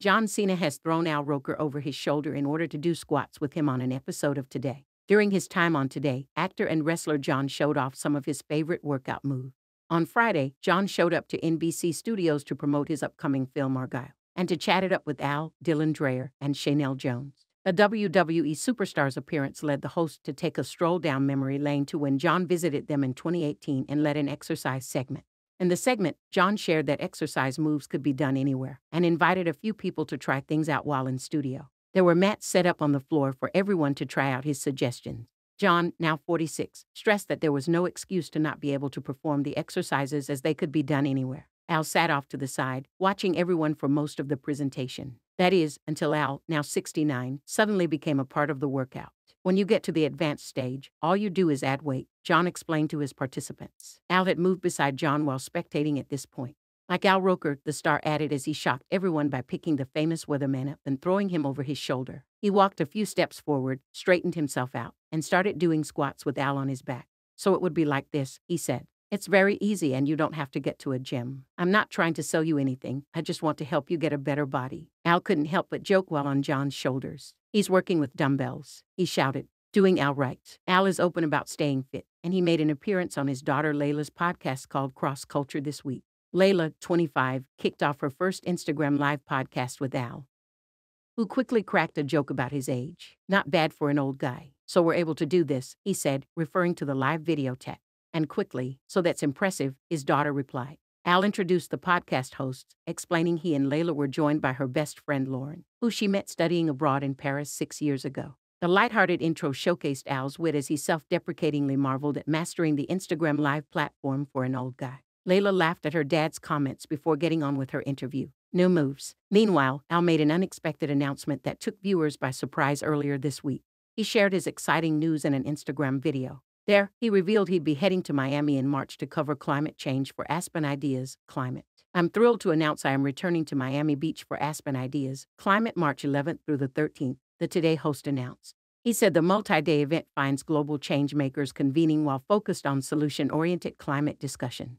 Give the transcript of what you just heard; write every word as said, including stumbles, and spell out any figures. John Cena has thrown Al Roker over his shoulder in order to do squats with him on an episode of Today. During his time on Today, actor and wrestler John showed off some of his favorite workout moves. On Friday, John showed up to N B C Studios to promote his upcoming film Argyle and to chat it up with Al, Dylan Dreyer, and Sheinelle Jones. A W W E superstar's appearance led the host to take a stroll down memory lane to when John visited them in twenty eighteen and led an exercise segment. In the segment, John shared that exercise moves could be done anywhere and invited a few people to try things out while in studio. There were mats set up on the floor for everyone to try out his suggestions. John, now forty-six, stressed that there was no excuse to not be able to perform the exercises as they could be done anywhere. Al sat off to the side, watching everyone for most of the presentation. That is, until Al, now sixty-nine, suddenly became a part of the workout. When you get to the advanced stage, all you do is add weight, John explained to his participants. Al had moved beside John while spectating at this point. Like Al Roker, the star added as he shocked everyone by picking the famous weatherman up and throwing him over his shoulder. He walked a few steps forward, straightened himself out, and started doing squats with Al on his back. So it would be like this, he said. It's very easy and you don't have to get to a gym. I'm not trying to sell you anything. I just want to help you get a better body. Al couldn't help but joke while on John's shoulders. He's working with dumbbells, he shouted, doing Al right. Al is open about staying fit, and he made an appearance on his daughter Layla's podcast called Cross Culture this week. Layla, twenty-five, kicked off her first Instagram live podcast with Al, who quickly cracked a joke about his age. Not bad for an old guy. So we're able to do this, he said, referring to the live video tech. And quickly, so that's impressive, his daughter replied. Al introduced the podcast hosts, explaining he and Layla were joined by her best friend Lauren, who she met studying abroad in Paris six years ago. The lighthearted intro showcased Al's wit as he self-deprecatingly marveled at mastering the Instagram Live platform for an old guy. Layla laughed at her dad's comments before getting on with her interview. New moves. Meanwhile, Al made an unexpected announcement that took viewers by surprise earlier this week. He shared his exciting news in an Instagram video. There, he revealed he'd be heading to Miami in March to cover climate change for Aspen Ideas Climate. I'm thrilled to announce I am returning to Miami Beach for Aspen Ideas Climate March eleventh through the thirteenth, the Today host announced. He said the multi-day event finds global changemakers convening while focused on solution-oriented climate discussion.